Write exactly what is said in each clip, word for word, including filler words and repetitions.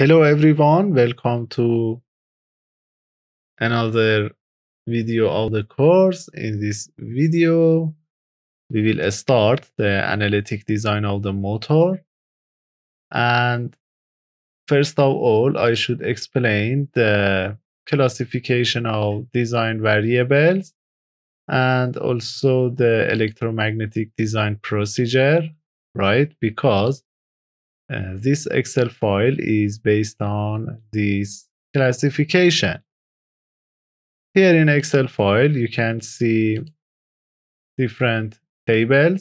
Hello everyone, welcome to another video of the course. In this video, we will start the analytic design of the motor. And first of all, I should explain the classification of design variables and also the electromagnetic design procedure, right? Because Uh, this Excel file is based on this classification. Here in Excel file, you can see different tables,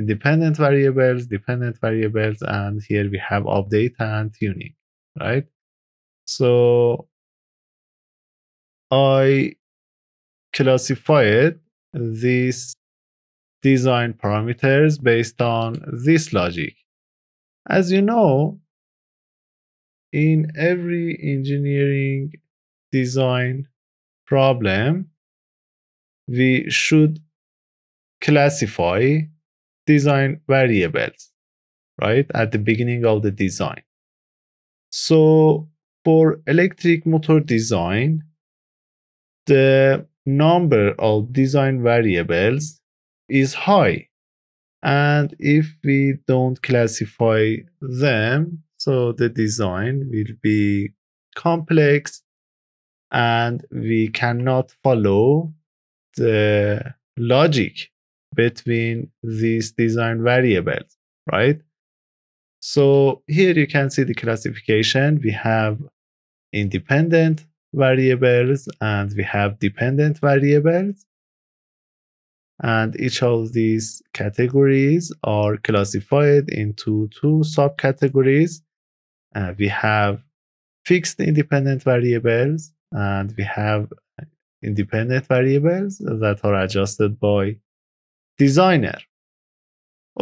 independent variables, dependent variables, and here we have update and tuning, right? So I classified these design parameters based on this logic. As you know, in every engineering design problem, we should classify design variables, right, at the beginning of the design. So for electric motor design, the number of design variables is high. And if we don't classify them, so the design will be complex and we cannot follow the logic between these design variables, right? So here you can see the classification. We have independent variables and we have dependent variables. And each of these categories are classified into two subcategories. Uh, we have fixed independent variables and we have independent variables that are adjusted by designer.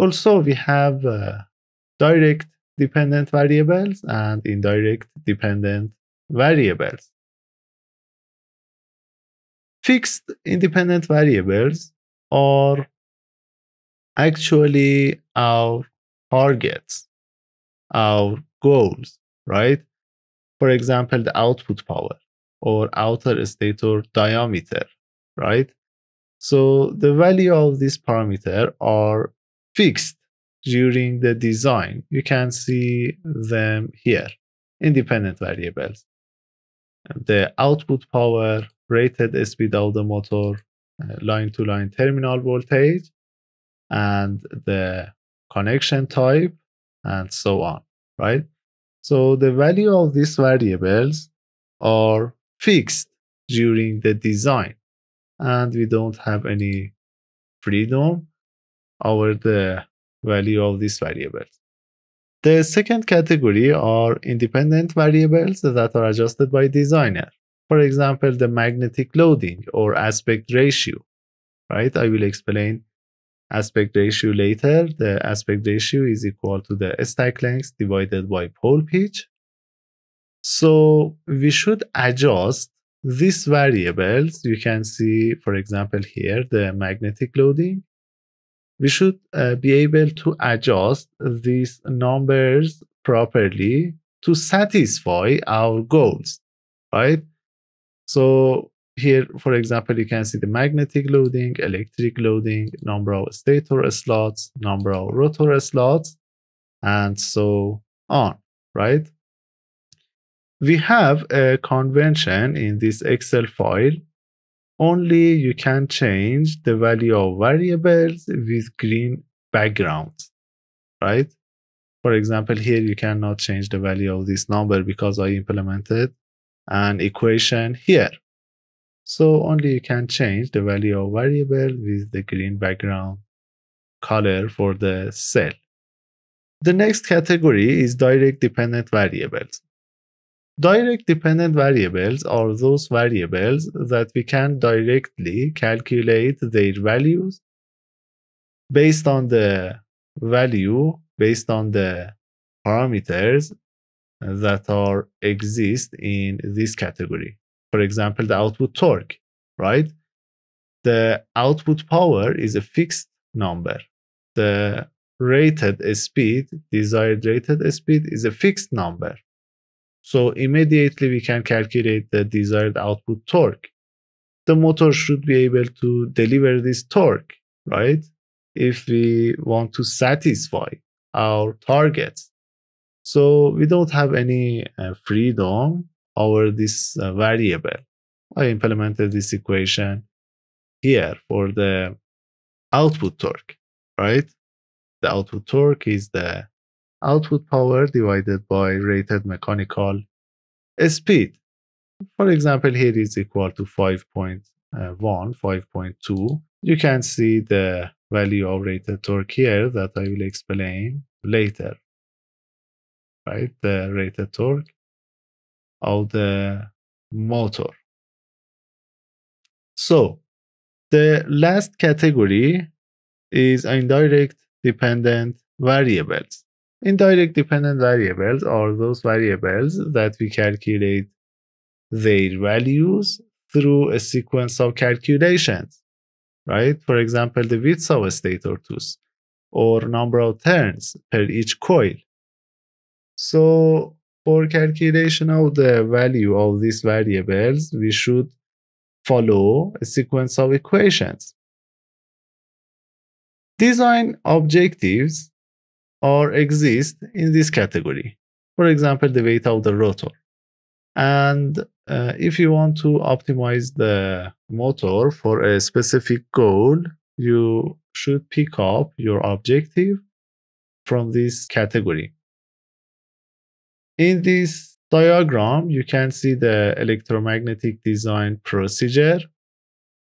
Also, we have uh, direct dependent variables and indirect dependent variables. Fixed independent variables are actually our targets, our goals, right? For example, the output power or outer stator diameter, right? So the value of this parameter are fixed during the design. You can see them here, independent variables. The output power, rated speed of the motor, line-to-line terminal voltage, and the connection type, and so on, right? So the value of these variables are fixed during the design, and we don't have any freedom over the value of these variables. The second category are independent variables that are adjusted by designer. For example, the magnetic loading or aspect ratio, right? I will explain aspect ratio later. The aspect ratio is equal to the stack length divided by pole pitch. So we should adjust these variables. You can see, for example, here, the magnetic loading. We should uh, be able to adjust these numbers properly to satisfy our goals, right? So here, for example, you can see the magnetic loading, electric loading, number of stator slots, number of rotor slots, and so on, right? We have a convention in this Excel file. Only you can change the value of variables with green backgrounds, right? For example, here you cannot change the value of this number because I implemented an equation here. So only you can change the value of variable with the green background color for the cell. The next category is direct dependent variables. Direct dependent variables are those variables that we can directly calculate their values based on the value, based on the parameters that are exist in this category. For example, the output torque, right? The output power is a fixed number. The rated speed, desired rated speed, is a fixed number. So immediately we can calculate the desired output torque. The motor should be able to deliver this torque, right? If we want to satisfy our targets. So we don't have any uh, freedom over this uh, variable. I implemented this equation here for the output torque, right? The output torque is the output power divided by rated mechanical speed. For example, here is equal to five point one, five point two. You can see the value of rated torque here that I will explain later, right? The rated torque of the motor. So the last category is indirect dependent variables. Indirect dependent variables are those variables that we calculate their values through a sequence of calculations, right? For example, the width of a stator tooth or number of turns per each coil. So for calculation of the value of these variables, we should follow a sequence of equations. Design objectives are exist in this category. For example, the weight of the rotor. And uh, if you want to optimize the motor for a specific goal, you should pick up your objective from this category. In this diagram, you can see the electromagnetic design procedure.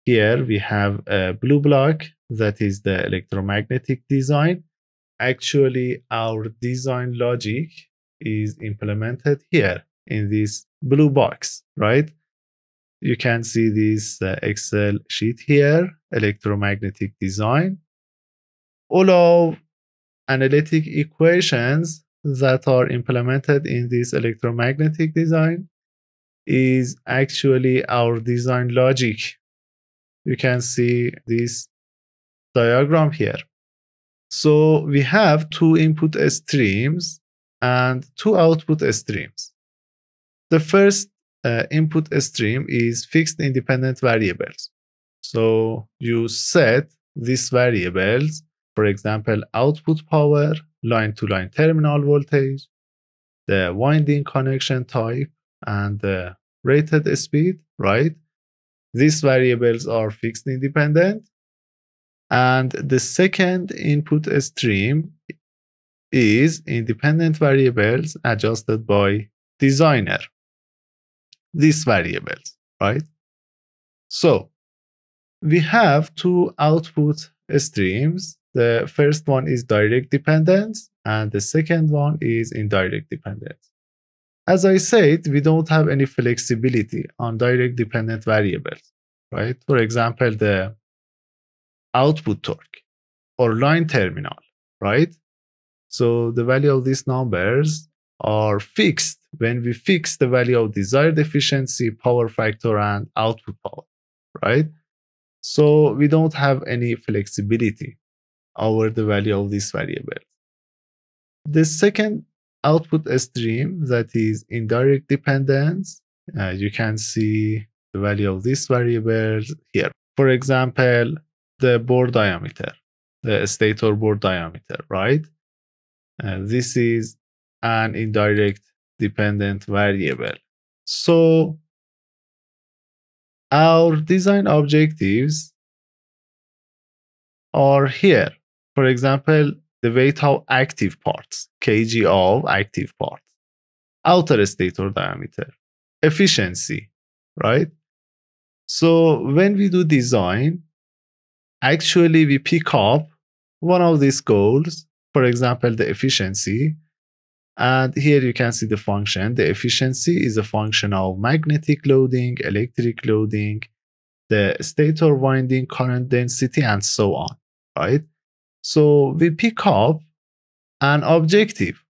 Here we have a blue block that is the electromagnetic design. Actually, our design logic is implemented here in this blue box, right? You can see this uh, Excel sheet here, electromagnetic design. All of analytic equations that are implemented in this electromagnetic design is actually our design logic. You can see this diagram here. So we have two input streams and two output streams. The first uh, input stream is fixed independent variables. So you set these variables, for example, output power, line-to-line terminal voltage, the winding connection type, and the rated speed, right? These variables are fixed independent. And the second input stream is independent variables adjusted by designer. These variables, right? So we have two output streams. The first one is direct dependence, and the second one is indirect dependence. As I said, we don't have any flexibility on direct dependent variables, right? For example, the output torque or line terminal, right? So the value of these numbers are fixed when we fix the value of desired efficiency, power factor, and output power, right? So we don't have any flexibility over the value of this variable. The second output stream, that is indirect dependence, uh, you can see the value of this variable here. For example, the bore diameter, the stator bore diameter, right? Uh, this is an indirect dependent variable. So our design objectives are here. For example, the weight of active parts, kg of active parts, outer stator diameter, efficiency, right? So when we do design, actually we pick up one of these goals, for example, the efficiency. And here you can see the function. The efficiency is a function of magnetic loading, electric loading, the stator winding current density, and so on, right? So we pick up an objective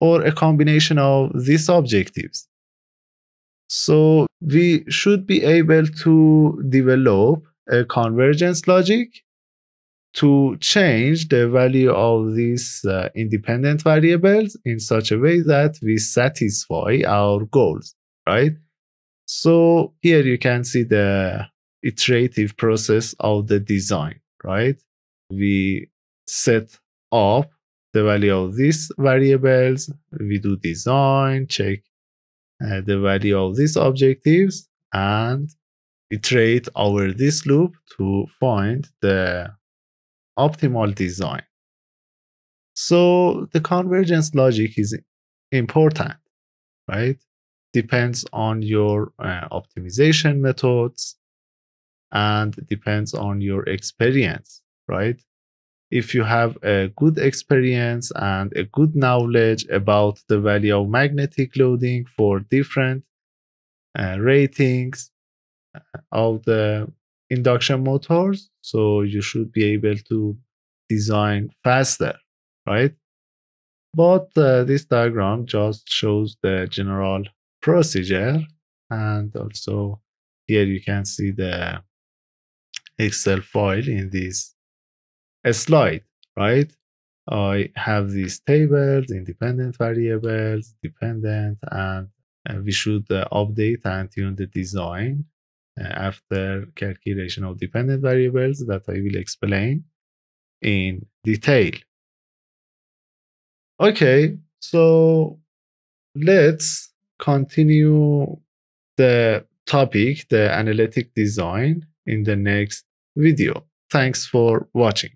or a combination of these objectives. So we should be able to develop a convergence logic to change the value of these uh, independent variables in such a way that we satisfy our goals, right? So here you can see the iterative process of the design, right? We set up the value of these variables, we do design, check uh, the value of these objectives, and iterate over this loop to find the optimal design. So the convergence logic is important, right? Depends on your uh, optimization methods and depends on your experience, right? If you have a good experience and a good knowledge about the value of magnetic loading for different uh, ratings of the induction motors, so you should be able to design faster, right? But uh, this diagram just shows the general procedure, and also here you can see the Excel file in this slide, right? I have these tables, independent variables, dependent, and uh, we should uh, update and tune the design after calculation of dependent variables that I will explain in detail. Okay, so let's continue the topic, the analytic design, in the next video. Thanks for watching.